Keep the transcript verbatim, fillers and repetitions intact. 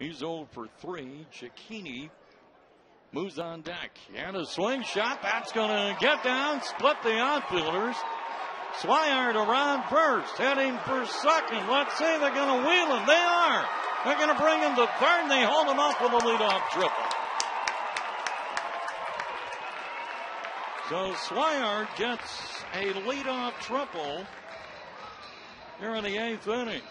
He's zero for three. Giacchini moves on deck. And a swing shot. That's going to get down. Split the outfielders. Swihart around first. Heading for second. Let's see. They're going to wheel him. They are. They're going to bring him to third. And they hold him up with a leadoff triple. So Swihart gets a leadoff triple here in the eighth inning.